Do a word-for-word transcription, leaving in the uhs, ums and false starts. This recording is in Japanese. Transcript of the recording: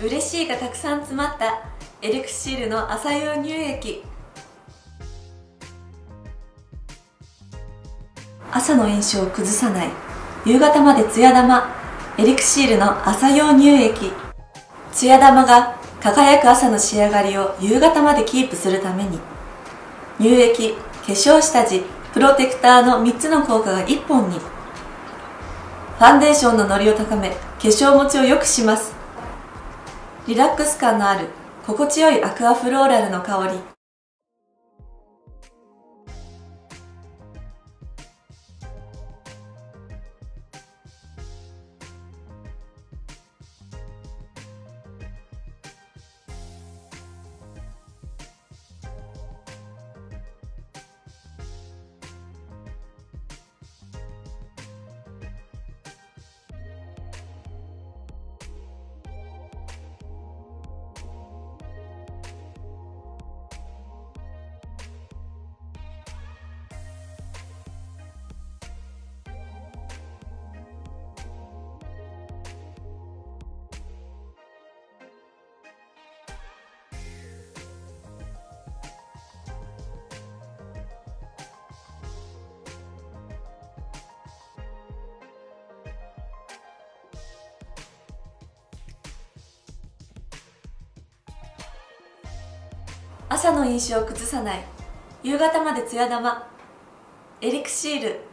嬉しいがたくさん詰まったエリクシールの朝用乳液。朝の印象を崩さない、夕方までツヤ玉、エリクシールの朝用乳液。ツヤ玉が輝く朝の仕上がりを夕方までキープするために、乳液、化粧下地、プロテクターのみっつの効果がいっぽんに。ファンデーションのノリを高め、化粧持ちを良くします。リラックス感のある心地よいアクアフローラルの香り。朝の印象を崩さない、夕方までツヤ玉、エリクシール。